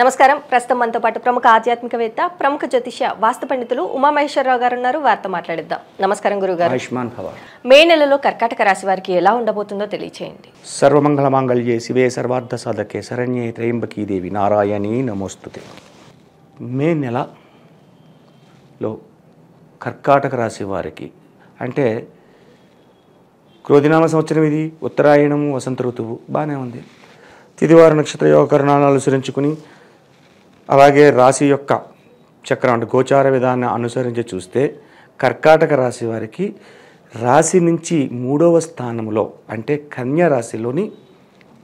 నమస్కారం. ప్రస్తుతం మనతో పాటు ప్రముఖ ఆధ్యాత్మికవేత్త, ప్రముఖ జ్యోతిష్య వాస్తు పండితులు ఉమామహేశ్వరారావు గారు ఉన్నారు. వారితో మాట్లాడిద్దాం. నమస్కారం గురుగారు. ఆయుష్మాన్ భవ. మే నెలలో కర్కాటక రాశి వారికి ఎలా ఉండబోతుందో తెలియచేయండి. సర్వమంగళ మాంగళ్యే శివే సర్వార్థ సాధకే శరణ్యే త్రయంబకీ దేవి నారాయణీ నమోస్తుతే. మే నెలలో కర్కాటక రాశి వారికి అంటే క్రోధినామ సంవత్సరం, ఇది ఉత్తరాయణము, వసంత ఋతువు బాగానే ఉంది. తిదివార నక్షత్ర యోగ కరణాలను అనుసరించుకుని అలాగే రాశి యొక్క చక్రం అంటే గోచార విధానాన్ని అనుసరించి చూస్తే కర్కాటక రాశి వారికి రాశి నుంచి 3వ స్థానంలో అంటే కన్యా రాశిలోని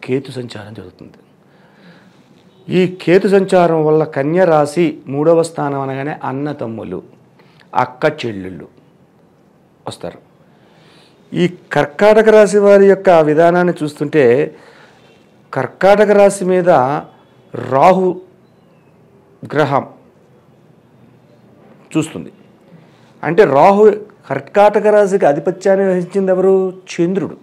కేతు సంచారం జరుగుతుంది. ఈ కేతు సంచారం వల్ల కన్యా రాశి 3వ స్థానం అనగానే అన్న తమ్ములు, అక్క చెల్లెళ్ళు వస్తారు. ఈ కర్కాటక రాశి వారి యొక్క విధానాన్ని చూస్తుంటే కర్కాటక రాశి మీద రాహు గ్రహం చూస్తుంది. అంటే రాహు కర్కాటక రాశికి ఆధిపత్యాన్ని వహించింది ఎవరు? చంద్రుడు.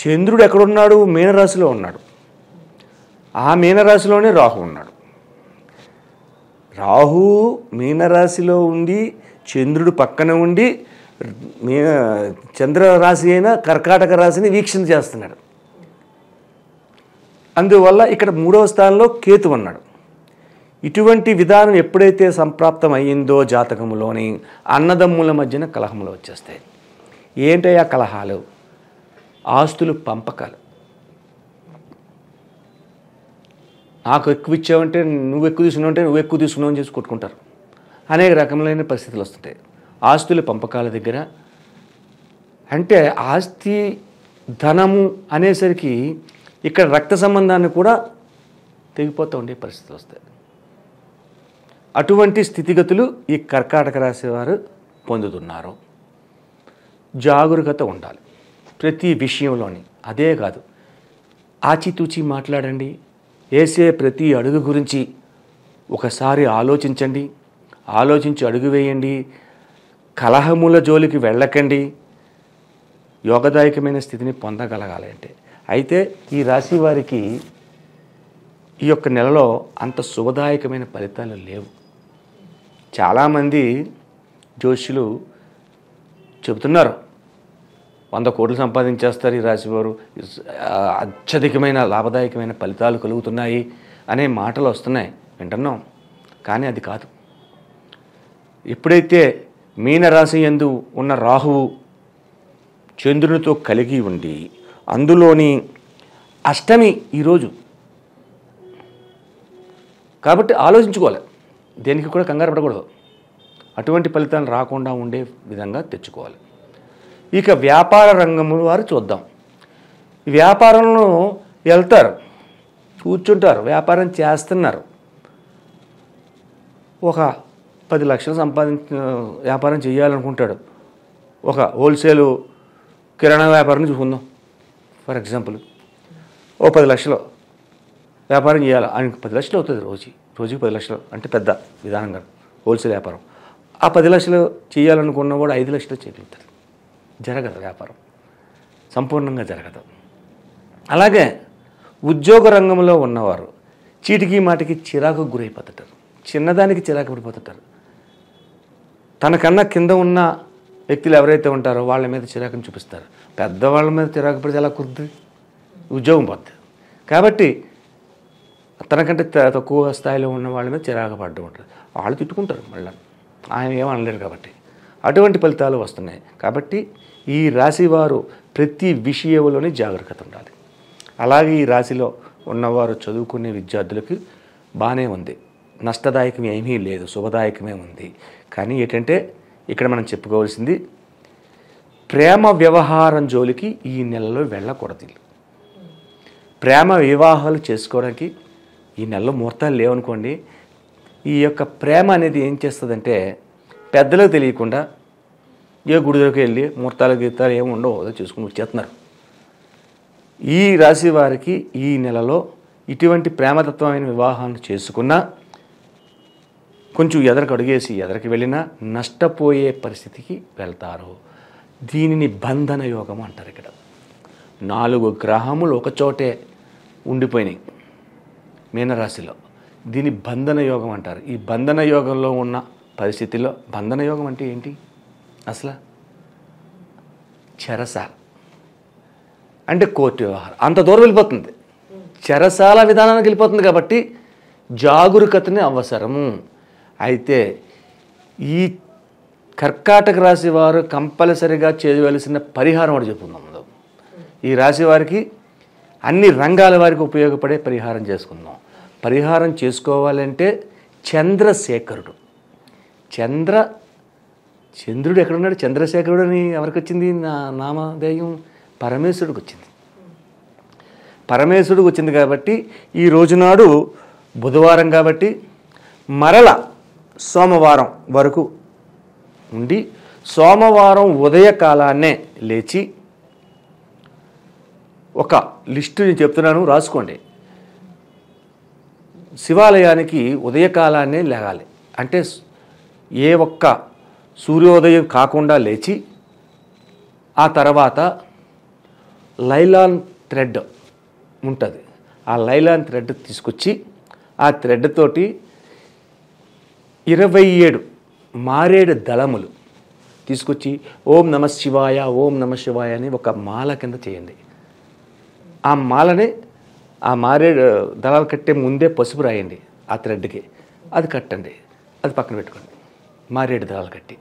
చంద్రుడు ఎక్కడున్నాడు? మీనరాశిలో ఉన్నాడు. ఆ మీనరాశిలోనే రాహు ఉన్నాడు. రాహు మీనరాశిలో ఉండి చంద్రుడు పక్కన ఉండి చంద్రరాశి అయిన కర్కాటక రాశిని వీక్షణ చేస్తున్నాడు. అందువల్ల ఇక్కడ 3వ స్థానంలో కేతు ఉన్నాడు. ఇటువంటి విధానం ఎప్పుడైతే సంప్రాప్తం అయ్యిందో జాతకంలోని అన్నదమ్ముల మధ్యన కలహములు వచ్చేస్తాయి. ఏంటయ్యా కలహాలు? ఆస్తులు పంపకాలు. నాకు ఎక్కువ ఇచ్చావంటే నువ్వు ఎక్కువ తీసుకున్నావు, అంటే నువ్వు ఎక్కువ తీసుకున్నావు అని చేసి కొట్టుకుంటారు. అనేక రకములైన పరిస్థితులు వస్తుంటాయి ఆస్తుల పంపకాల దగ్గర. అంటే ఆస్తి ధనము అనేసరికి ఇక్కడ రక్త సంబంధాన్ని కూడా తెగిపోతూ ఉండే పరిస్థితులు వస్తాయి. అటువంటి స్థితిగతులు ఈ కర్కాటక రాశి వారు పొందుతున్నారు. జాగరూకత ఉండాలి ప్రతి విషయంలోని. అదే కాదు, ఆచితూచి మాట్లాడండి. వేసే ప్రతి అడుగు గురించి ఒకసారి ఆలోచించండి, ఆలోచించి అడుగు వేయండి. కలహముల జోలికి వెళ్ళకండి. యోగదాయకమైన స్థితిని పొందగలగాలి అంటే. అయితే ఈ రాశి వారికి ఈ యొక్క నెలలో అంత శుభదాయకమైన ఫలితాలు లేవు. చాలామంది జ్యోతిష్యులు చెబుతున్నారు 100 కోట్లు సంపాదించేస్తారు ఈ రాశివారు, అత్యధికమైన లాభదాయకమైన ఫలితాలు కలుగుతున్నాయి అనే మాటలు వస్తున్నాయి, వింటున్నాం. కానీ అది కాదు. ఎప్పుడైతే మీనరాశి యందు ఉన్న రాహువు చంద్రునితో కలిగి ఉండి అందులోని అష్టమి ఈరోజు కాబట్టి ఆలోచించుకోవాలి, దేనికి కూడా కంగారు పడకూడదు. అటువంటి ఫలితాలు రాకుండా ఉండే విధంగా తెచ్చుకోవాలి. ఇక వ్యాపార రంగం వారు చూద్దాం. వ్యాపారంలో వెళ్తారు, కూర్చుంటారు, వ్యాపారం చేస్తున్నారు. ఒక 10 లక్షలు వ్యాపారం చేయాలనుకుంటాడు. ఒక హోల్సేలు కిరాణా వ్యాపారం చూసుకుందాం ఫర్ ఎగ్జాంపుల్. ఓ 10 లక్షలు వ్యాపారం చేయాలి ఆయనకు. 10 లక్షలు అవుతుంది రోజుకి 10 లక్షలు అంటే పెద్ద విధానంగా హోల్సేల్ వ్యాపారం. ఆ 10 లక్షలు చేయాలనుకున్న కూడా 5 లక్షలు చేయగలుగుతారు. జరగదు వ్యాపారం, సంపూర్ణంగా జరగదు. అలాగే ఉద్యోగ రంగంలో ఉన్నవారు చీటికి మాటికి చిరాకు గురైపోతుంటారు, చిన్నదానికి చిరాకు పడిపోతుంటారు. తనకన్నా కింద ఉన్న వ్యక్తులు ఎవరైతే ఉంటారో వాళ్ళ మీద చిరాకుని చూపిస్తారు. పెద్దవాళ్ళ మీద చిరాకు పడితే ఎలా కుదురుతుంది? ఉద్యోగం పోతుంది. కాబట్టి తనకంటే తక్కువ స్థాయిలో ఉన్న వాళ్ళ మీద చిరాకు పడ్డం ఉంటుంది. వాళ్ళు తిట్టుకుంటారు, మళ్ళీ ఆయన ఏమనలేరు. కాబట్టి అటువంటి ఫలితాలు వస్తున్నాయి. కాబట్టి ఈ రాశి వారు ప్రతి విషయంలోనే జాగ్రత్త ఉండాలి. అలాగే ఈ రాశిలో ఉన్నవారు చదువుకునే విద్యార్థులకి బాగానే ఉంది, నష్టదాయకం ఏమీ లేదు, శుభదాయకమే ఉంది. కానీ ఏంటంటే ఇక్కడ మనం చెప్పుకోవాల్సింది ప్రేమ వ్యవహారం జోలికి ఈ నెలలో వెళ్ళకూడదు. ప్రేమ వివాహాలు చేసుకోవడానికి ఈ నెలలో ముహూర్తాలు లేవనుకోండి. ఈ యొక్క ప్రేమ అనేది ఏం చేస్తుందంటే పెద్దలకు తెలియకుండా ఏ గుడి దగ్గరికి వెళ్ళి ముహూర్తాలు గీతాలు ఏమి ఉండవు అదో చూసుకుని వచ్చేస్తున్నారు. ఈ రాశి వారికి ఈ నెలలో ఇటువంటి ప్రేమతత్వమైన వివాహాలు చేసుకున్నా, కొంచెం ఎదరకు అడుగేసి ఎదరికి వెళ్ళినా నష్టపోయే పరిస్థితికి వెళ్తారు. దీనిని బంధన యోగం అంటారు. ఇక్కడ 4 గ్రహములు ఒకచోటే ఉండిపోయినాయి. మీనరాశిలో. దీని బంధన యోగం అంటారు. ఈ బంధన యోగంలో ఉన్న పరిస్థితిలో, బంధన యోగం అంటే ఏంటి అసలు? చెరసాల అంటే కోర్టు వ్యవహారం అంత దూరం వెళ్ళిపోతుంది, చెరసాల విధానానికి వెళ్ళిపోతుంది. కాబట్టి జాగరూకతనే అవసరము. అయితే ఈ కర్కాటక రాశి వారు కంపల్సరిగా చేయవలసిన పరిహారం అని చెప్పుకుందాం. ఈ రాశి వారికి అన్ని రంగాల వారికి ఉపయోగపడే పరిహారం చేసుకుందాం. పరిహారం చేసుకోవాలంటే చంద్రశేఖరుడు, చంద్రుడు ఎక్కడున్నాడు? చంద్రశేఖరుడు అని ఎవరికి వచ్చింది? నామధేయం పరమేశ్వరుడికి వచ్చింది. పరమేశ్వరుడికి వచ్చింది కాబట్టి ఈ రోజునాడు బుధవారం కాబట్టి మరల సోమవారం వరకు ఉండి, సోమవారం ఉదయకాలాన్నే లేచి ఒక లిస్టు నేను చెప్తున్నాను రాసుకోండి. శివాలయానికి ఉదయకాలాన్నే లేవాలి. అంటే ఏ ఒక్క సూర్యోదయం కాకుండా లేచి ఆ తర్వాత లైలాన్ థ్రెడ్ ఉంటుంది, ఆ లైలాన్ థ్రెడ్ తీసుకొచ్చి ఆ థ్రెడ్ తోటి 27 మారేడు దళములు తీసుకొచ్చి ఓం నమ శివాయ ఓం నమ శివాయ అని ఒక మాల కింద చేయండి. ఆ మాలని ఆ మారేడు దళాలు కట్టే ముందే పసుపు రాయండి ఆ థ్రెడ్కి, అది కట్టండి, అది పక్కన పెట్టుకోండి. మారేడు దళాలు కట్టి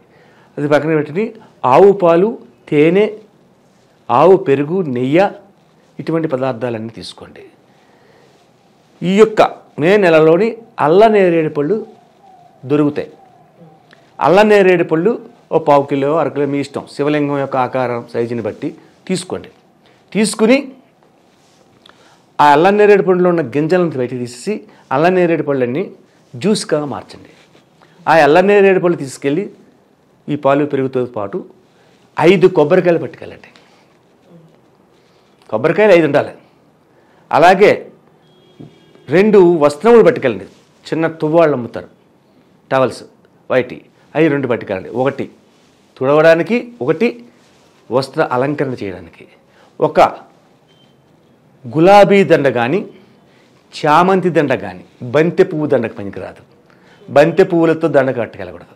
అది పక్కన పెట్టుకుని ఆవు పాలు, తేనె, ఆవు పెరుగు, నెయ్యి ఇటువంటి పదార్థాలన్నీ తీసుకోండి. ఈ యొక్క మే నెలలోని అల్లనేరేడు పళ్ళు దొరుకుతాయి. అల్లనేరేడు పళ్ళు ఓ 1/2 కిలో, 1/2 కిలో మీ ఇష్టం, శివలింగం యొక్క ఆకారం సైజుని బట్టి తీసుకోండి. తీసుకుని ఆ అల్లనేరేడు పళ్ళలో ఉన్న గింజలను బయట తీసేసి అల్లనేరేడు పళ్ళన్నీ జ్యూస్గా మార్చండి. ఆ అల్లనేరేడు పళ్ళు తీసుకెళ్ళి ఈ పాలు పెరుగుతో పాటు 5 కొబ్బరికాయలు పట్టుకెళ్ళండి. కొబ్బరికాయలు 5 ఉండాలి. అలాగే 2 వస్త్రములు పట్టుకెళ్ళండి. చిన్న తువ్వాళ్ళు అమ్ముతారు, టవల్స్ వైటి, అవి 2 పట్టుకెళ్ళండి. 1 తుడవడానికి, 1 వస్త్ర అలంకరణ చేయడానికి. 1 గులాబీ దండ కానీ, చామంతి దండ కానీ, బంతి పువ్వు దండకు పనికిరాదు, బంతి పువ్వులతో దండ పట్టుకెళ్ళకూడదు.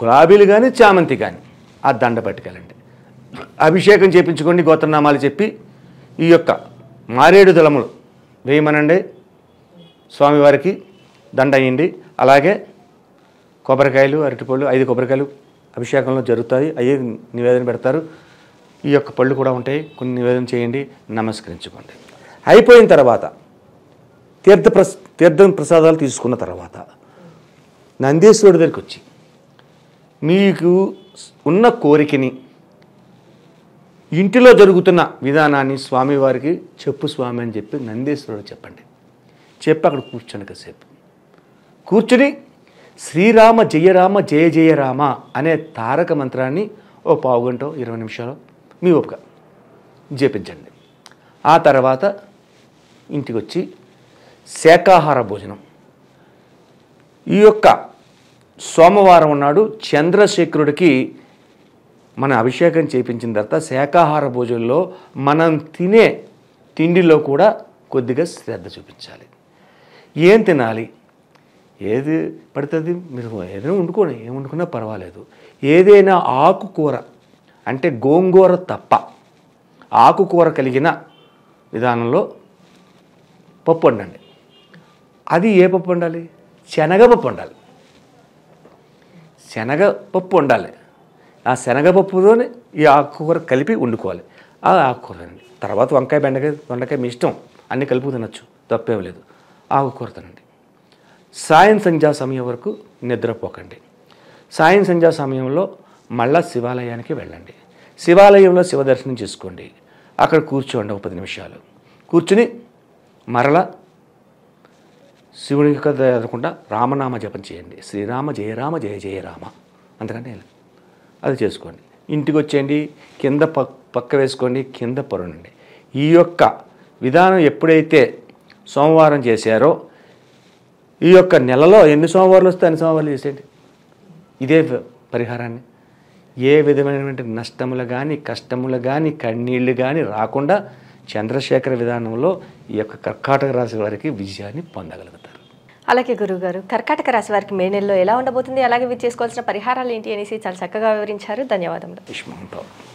గులాబీలు కానీ చామంతి కానీ ఆ దండ పట్టుకెళ్ళండి. అభిషేకం చేయించుకోండి, గోత్రనామాలు చెప్పి ఈ యొక్క మారేడు దళములు వేయమనండి స్వామివారికి, దండ అయ్యండి. అలాగే కొబ్బరికాయలు, అరటిపళ్ళు 5 కొబ్బరికాయలు అభిషేకంలో జరుగుతాయి, అయ్యే నివేదన పెడతారు. ఈ యొక్క పళ్ళు కూడా ఉంటాయి, కొన్ని నివేదన చేయండి, నమస్కరించుకోండి. అయిపోయిన తర్వాత తీర్థ ప్రసాదాలు తీసుకున్న తర్వాత నందీశ్వరుడి దగ్గరికి వచ్చి మీకు ఉన్న కోరికని, ఇంటిలో జరుగుతున్న విధానాన్ని స్వామివారికి చెప్పు స్వామి అని చెప్పి నందీశ్వరుడు చెప్పండి. చెప్పి అక్కడ కూర్చోండి. కాసేపు కూర్చుని శ్రీరామ జయరామ జయ జయరామ అనే తారక మంత్రాన్ని ఓ 1/4 గంట, 20 నిమిషాలు మీ ఓపిక జపించండి. ఆ తర్వాత ఇంటికి వచ్చి శాకాహార భోజనం. ఈ యొక్క సోమవారం నాడు చంద్రశేఖరుడికి మన అభిషేకం చేయించిన తర్వాత శాకాహార భోజనంలో మనం తినే తిండిలో కూడా కొద్దిగా శ్రద్ధ చూపించాలి. ఏం తినాలి, ఏది పడుతుంది మీరు ఏదైనా వండుకోండి, ఏం వండుకున్నా పర్వాలేదు. ఏదైనా ఆకుకూర అంటే గోంగూర తప్ప ఆకుకూర కలిగిన విధానంలో పప్పు వండండి. అది ఏ పప్పు వండాలి? శనగపప్పు వండాలి. శనగపప్పు వండాలి. ఆ శనగపప్పులోనే ఈ ఆకుకూర కలిపి వండుకోవాలి. ఆ ఆకుకూర తినండి. తర్వాత వంకాయ, బెండకాయ, దొండకాయ మీ ఇష్టం, అన్నీ కలుపు తినచ్చు, తప్పేం లేదు. ఆకుకూర తినండి. సాయం సంధ్యా సమయం వరకు నిద్రపోకండి. సాయం సంధ్యా సమయంలో మళ్ళా శివాలయానికి వెళ్ళండి. శివాలయంలో శివదర్శనం చేసుకోండి. అక్కడ కూర్చోండి 10 నిమిషాలు. కూర్చుని మరలా శివుని కథ ఎదురకుండా రామనామ జపం చేయండి. శ్రీరామ జయరామ జయ జయరామ అంతకంటే అది చేసుకోండి. ఇంటికి వచ్చేయండి, కింద పక్క వేసుకోండి, కింద పరునండి. ఈ యొక్క విధానం ఎప్పుడైతే సోమవారం చేశారో, ఈ యొక్క నెలలో ఎన్ని సోమవారాలు వస్తే అన్ని సోమవారాలు చేసేయండి ఇదే పరిహారాన్ని. ఏ విధమైనటువంటి నష్టములు కానీ, కష్టములు కానీ, కన్నీళ్ళు కానీ రాకుండా చంద్రశేఖర విధానంలో ఈ యొక్క కర్కాటక రాశి వారికి విజయాన్ని పొందగలుగుతారు. అలాగే గురుగారు, కర్కాటక రాశి వారికి మే నెలలో ఎలా ఉండబోతుంది, అలాగే వీరు చేసుకోవాల్సిన పరిహారాలు ఏంటి అనేసి చాలా చక్కగా వివరించారు. ధన్యవాదములు.